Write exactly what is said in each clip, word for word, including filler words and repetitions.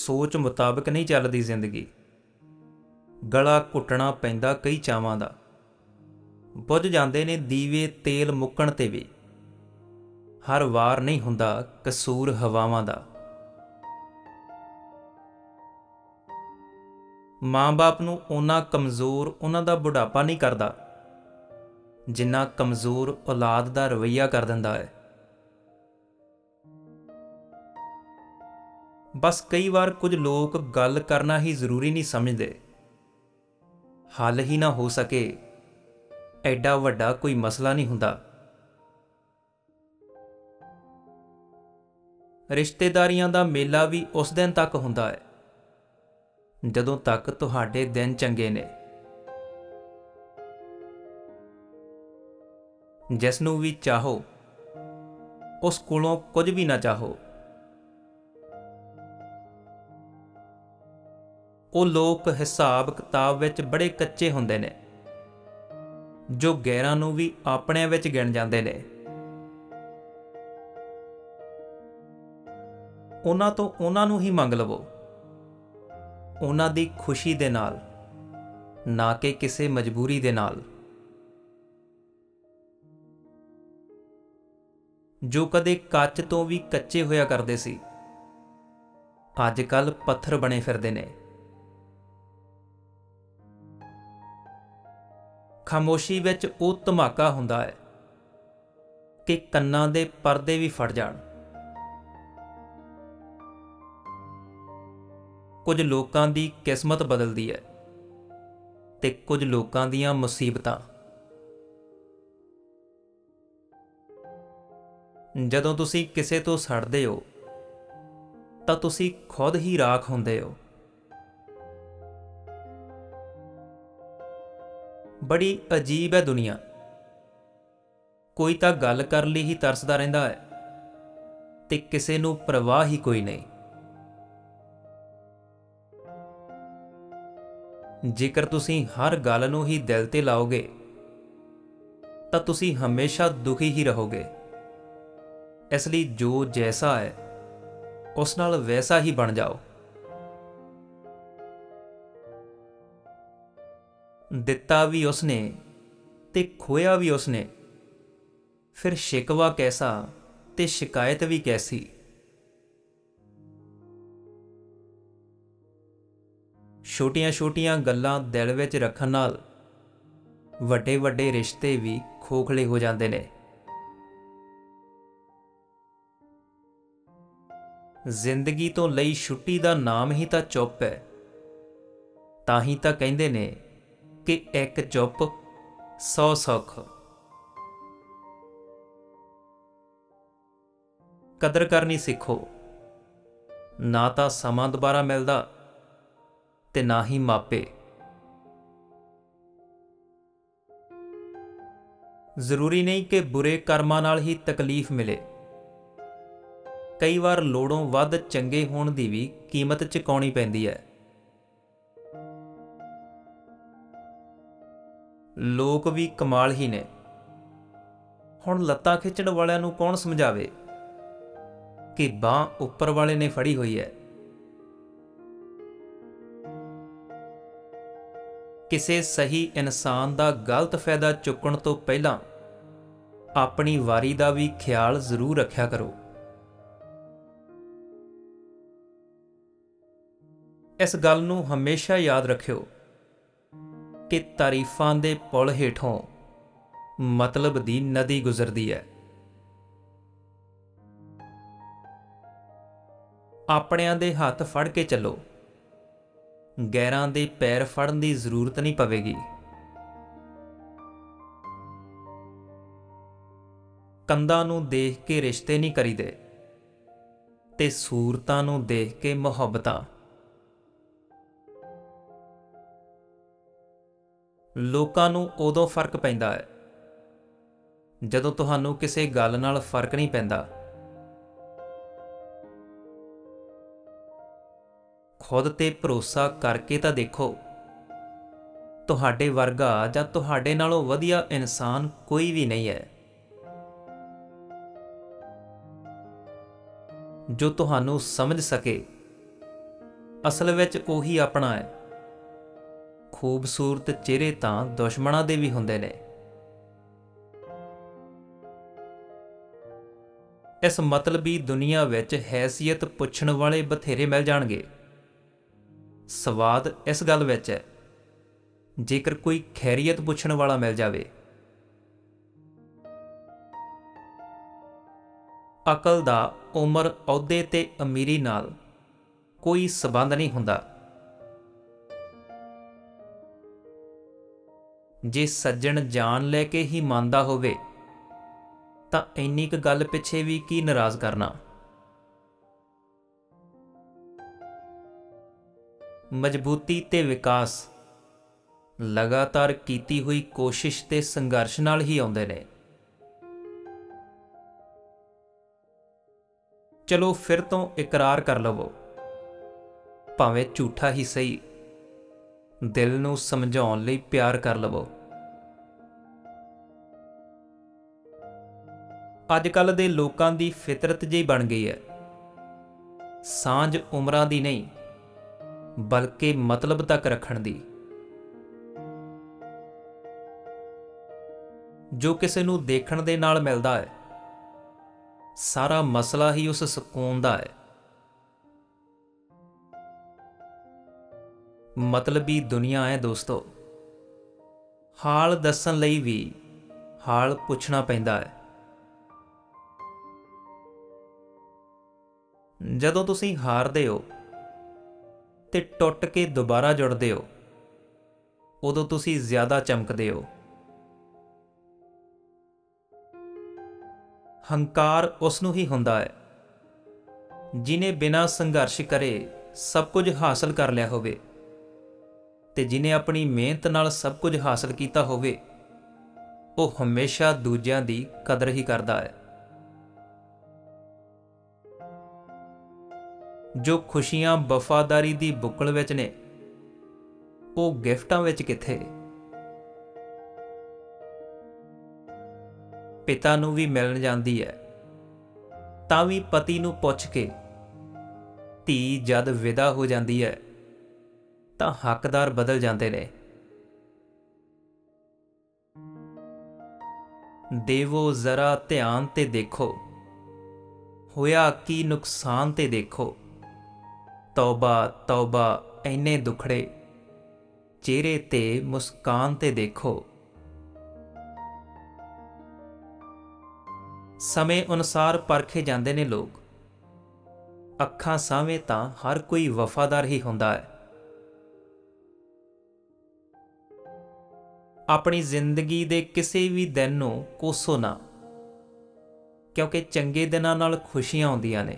सोच मुताबिक नहीं चलती जिंदगी। गला घुटना पैंदा कई चावां दा, बुझ जाते ने दीवे तेल मुकण ते भी। हर वार नहीं हुंदा कसूर हवावां दा। माँ बाप नूं उन्ना कमज़ोर उन्हां दा बुढ़ापा नहीं करदा जिन्ना कमज़ोर औलाद दा रवैया कर दिंदा है। बस कई बार कुछ लोग गल करना ही जरूरी नहीं समझते। हल ही ना हो सके एडा वड्डा कोई मसला नहीं हुंदा। रिश्तेदारियां दा मेला भी उस दिन तक हुंदा है जदों तक तुहाडे दिन चंगे ने। जिसनूं भी चाहो उस कोलों कुछ भी ना चाहो। वो लोग हिसाब किताब विच बड़े कच्चे हुंदे ने जो गैरां नूं भी आपणिआं विच गिण जांदे ने। उन्हां तों उन्हां नूं ही मंग लवो, उन्हां दी खुशी दे नाल, ना कि किसी मजबूरी दे नाल। जो कदे कच्च तों भी कच्चे होया करदे सी अज कल पत्थर बने फिरदे ने। खामोशी विच वो धमाका हुंदा है कि कन्नां दे परदे भी फट जाण। कुछ लोकां दी किस्मत बदलदी है ते कुछ लोकां दीयां मुसीबतां। जदों तुसी किसे तो सड़दे हो तां तुसी खुद ही राख हुंदे हो। बड़ी अजीब है दुनिया। कोई तो गल कर ली ही तरसदा रहिंदा है ते किसे नूं परवाह ही कोई नहीं। जेकर तुसी हर गल नूं ही दिल ते लाओगे तां तुसी हमेशा दुखी ही रहोगे। इसलिए जो जैसा है उस नाल वैसा ही बन जाओ। दिता भी उसने ते खोया भी उसने, फिर शिकवा कैसा ते शिकायत भी कैसी। छोटियां छोटियां गल्लां दिल विच रखण नाल वड्डे वड्डे रिश्ते भी खोखले हो जाते ने। जिंदगी तो लई छुट्टी दा नाम ही तां चुप है। ताही तां कहिंदे ने कि एक चुप सौ सुख। कदर करनी सीखो, ना तो समा दोबारा मिलता ते ना ही मापे। जरूरी नहीं कि बुरे कर्मां नाल ही तकलीफ मिले। कई बार लोड़ों वध चंगे होण दी भी कीमत चुकाउणी पैंदी है। लोग भी कमाल ही ने। हुण लत्तां खिंचण वालियां नूं कौण समझावे कि बांह उपर वाले ने फड़ी हुई है। किसी सही इंसान दा गलत फायदा चुकण तो पहलां अपनी वारी दा भी ख्याल जरूर रखिया करो। इस गल नूं हमेशा याद रखियो कि तारीफां दे पुल हेठों मतलब दी नदी गुजरदी है। आपणियां दे हथ फड़ के चलो, गैरां दे पैर फड़न दी जरूरत नहीं पवेगी। कंधां नूं देख के रिश्ते नहीं करीदे ते सूरतां नूं देख के मुहब्बतां। लोकां नूं उदों फर्क पैंदा है जदों तुहानूं किसी गल नाल फर्क नहीं पैंदा। खुद ते भरोसा करके तां देखो। तुहाडे वर्गा जां तुहाडे नालों वधिया इंसान कोई भी नहीं है जो तुहानूं समझ सके असल विच ओही अपना है। खूबसूरत चेहरे तां दुश्मनां दे भी हुंदे ने। इस मतलबी दुनिया विच हैसियत पुछण वाले बथेरे मिल जाणगे। सवाद इस गल विच है जेकर कोई खैरियत पुछण वाला मिल जावे। अकल दा उमर औहदे ते अमीरी नाल कोई संबंध नहीं हुंदा। जे सज्जन जान लैके ही मानदा होवे तां इन्नी क गल पिछे भी की नाराज करना। मजबूती ते विकास लगातार कीती हुई कोशिश ते संघर्ष नाल ही आउंदे ने। चलो फिर तो इकरार कर लवो, भावें झूठा ही सही, दिल नूं समझाउण लई प्यार कर लवो। अजकल दे लोकां दी फितरत जी बन गई है सांझ उमरां दी नहीं बल्कि मतलब तक रखण दी। जो किसे नूं देखण दे नाल मिलदा है सारा मसला ही उस सुकून दा है। मतलबी दुनिया है दोस्तों, हाल दसन लई भी हाल पुछना पैंदा है। जदों तुसी हारदे हो ते टुट के दोबारा जुड़दे हो उदों तुसी ज़्यादा चमकदे हो। हंकार उसनू ही हुंदा है जिन्हें बिना संघर्ष करे सब कुछ हासिल कर लिया होवे ते जिन्हें अपनी मेहनत नाल सब कुछ हासिल कीता होवे वो हमेशा दूजियां दी कदर ही करदा है। जो खुशियां वफादारी दी बुकल विच ने वो गिफ्टां विच किथे। पिता नूं भी मिलण जांदी है तां भी पति नूं पुछ के धी जद विदा हो जाती है तां हकदार बदल जाते ने। देवो जरा ध्यान ते देखो, होया की नुकसान ते देखो। तौबा तौबा इन्ने दुखड़े, चेहरे ते मुस्कान ते देखो। समय अनुसार परखे जाते हैं लोग, अखां सावें तां हर कोई वफादार ही हुंदा है। अपनी जिंदगी दे किसी भी दिन नूं कोसो ना, क्योंकि चंगे दिनां नाल खुशियां आउंदियां ने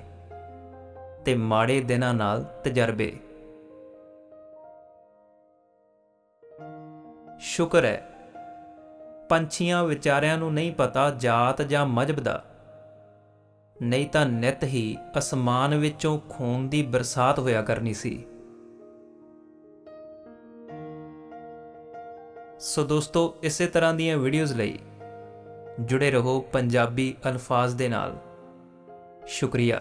ते माड़े दिनां नाल तजर्बे। शुक्र है पंछियां विचारियां नूं नहीं पता जात जां मजहब दा, नहीं तां नित ही आसमान विचों खून दी बरसात होया करनी सी। सो दोस्तों, इसे तरह दीयां वीडियोज़ लई जुड़े रहो पंजाबी अल्फाज दे नाल। शुक्रिया।